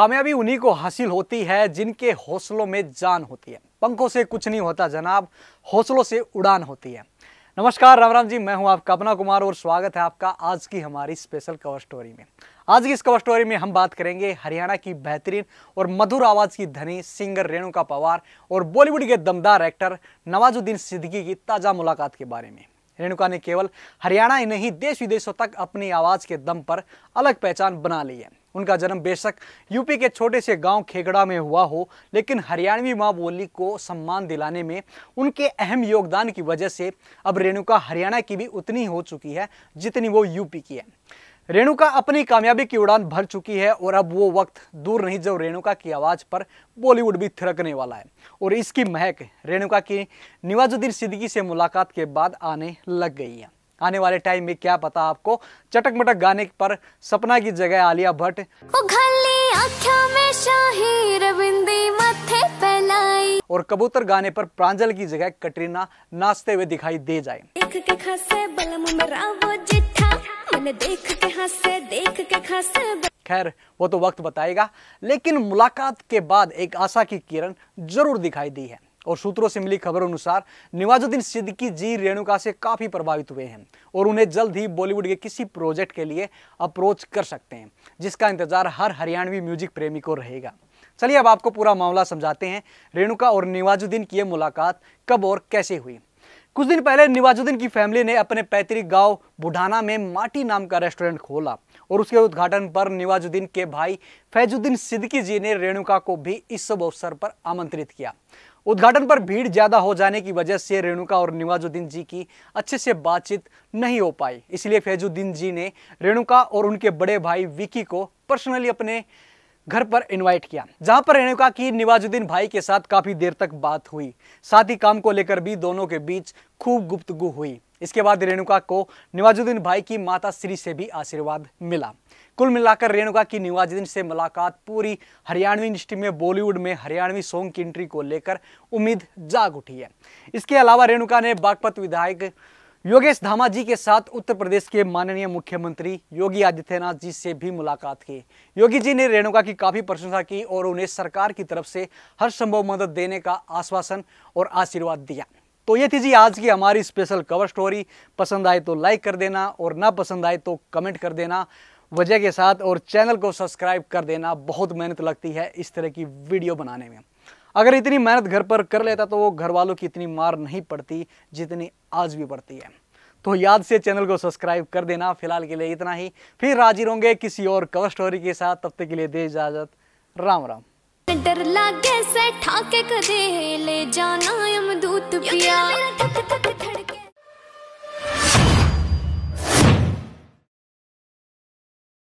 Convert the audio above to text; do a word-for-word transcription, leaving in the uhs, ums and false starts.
कामयाबी उन्हीं को हासिल होती है जिनके हौसलों में जान होती है। पंखों से कुछ नहीं होता जनाब, हौसलों से उड़ान होती है। नमस्कार, राम राम जी, मैं हूं आपका अपना कुमार और स्वागत है आपका आज की हमारी स्पेशल कवर स्टोरी में। आज की इस कवर स्टोरी में हम बात करेंगे हरियाणा की बेहतरीन और मधुर आवाज़ की धनी सिंगर रेणुका पवार और बॉलीवुड के दमदार एक्टर नवाजुद्दीन सिद्दीकी की ताज़ा मुलाकात के बारे में। रेणुका ने केवल हरियाणा ही नहीं देश विदेशों तक अपनी आवाज़ के दम पर अलग पहचान बना ली है। उनका जन्म बेशक यूपी के छोटे से गांव खेगड़ा में हुआ हो, लेकिन हरियाणवी माँ बोली को सम्मान दिलाने में उनके अहम योगदान की वजह से अब रेणुका हरियाणा की भी उतनी हो चुकी है जितनी वो यूपी की है। रेणुका अपनी कामयाबी की उड़ान भर चुकी है और अब वो वक्त दूर नहीं जब रेणुका की आवाज़ पर बॉलीवुड भी थिरकने वाला है और इसकी महक रेणुका की नवाजुद्दीन सिद्दीकी से मुलाकात के बाद आने लग गई है। आने वाले टाइम में क्या पता आपको चटक मटक गाने पर सपना की जगह आलिया भट्ट और कबूतर गाने पर प्रांजल की जगह कटरीना नाचते हुए दिखाई दे जाए। खैर वो तो वक्त बताएगा, लेकिन मुलाकात के बाद एक आशा की किरण जरूर दिखाई दी है और सूत्रों से मिली खबरों अनुसार नवाजुद्दीन सिद्दीकी जी रेणुका से काफ़ी प्रभावित हुए हैं और उन्हें जल्द ही बॉलीवुड के किसी प्रोजेक्ट के लिए अप्रोच कर सकते हैं, जिसका इंतजार हर हरियाणवी म्यूजिक प्रेमी को रहेगा। चलिए अब आपको पूरा मामला समझाते हैं, रेणुका और नवाजुद्दीन की ये मुलाकात कब और कैसे हुई। कुछ दिन पहले नवाजुद्दीन की फैमिली ने अपने पैतृक गांव बुढ़ाना में माटी नाम का रेस्टोरेंट खोला और उसके उद्घाटन पर नवाजुद्दीन के भाई फैजुद्दीन सिद्दीकी जी ने रेणुका को भी इस शुभ अवसर पर आमंत्रित किया। उद्घाटन पर भीड़ ज़्यादा हो जाने की वजह से रेणुका और नवाजुद्दीन जी की अच्छे से बातचीत नहीं हो पाई, इसलिए फैजुद्दीन जी ने रेणुका और उनके बड़े भाई विकी को पर्सनली अपने घर पर इनवाइट किया, जहां पर रेणुका की नवाजुद्दीन भाई के साथ काफ़ी देर तक बात हुई। साथ ही काम को लेकर भी दोनों के बीच खूब गुफ्तगू हुई। इसके बाद रेणुका को नवाजुद्दीन भाई की माता श्री से भी आशीर्वाद मिला। कुल मिलाकर रेणुका की नवाजुद्दीन से मुलाकात पूरी हरियाणवी इंडस्ट्री में बॉलीवुड में हरियाणवी सॉन्ग की एंट्री को लेकर उम्मीद जाग उठी है। इसके अलावा रेणुका ने बागपत विधायक योगेश धामा जी के साथ उत्तर प्रदेश के माननीय मुख्यमंत्री योगी आदित्यनाथ जी से भी मुलाकात की। योगी जी ने रेणुका की काफ़ी प्रशंसा की और उन्हें सरकार की तरफ से हर संभव मदद देने का आश्वासन और आशीर्वाद दिया। तो ये थी जी आज की हमारी स्पेशल कवर स्टोरी। पसंद आए तो लाइक कर देना और ना पसंद आए तो कमेंट कर देना वजह के साथ और चैनल को सब्सक्राइब कर देना। बहुत मेहनत लगती है इस तरह की वीडियो बनाने में। अगर इतनी मेहनत घर पर कर लेता तो वो घर वालों की इतनी मार नहीं पड़ती जितनी आज भी पड़ती है। तो याद से चैनल को सब्सक्राइब कर देना। फिलहाल के लिए इतना ही, फिर हाजिर होंगे किसी और कवर स्टोरी के साथ। तब तक के लिए दे इजाज़त, राम राम। डर लागे से ठाके कदे ले जाना यमदूत पिया।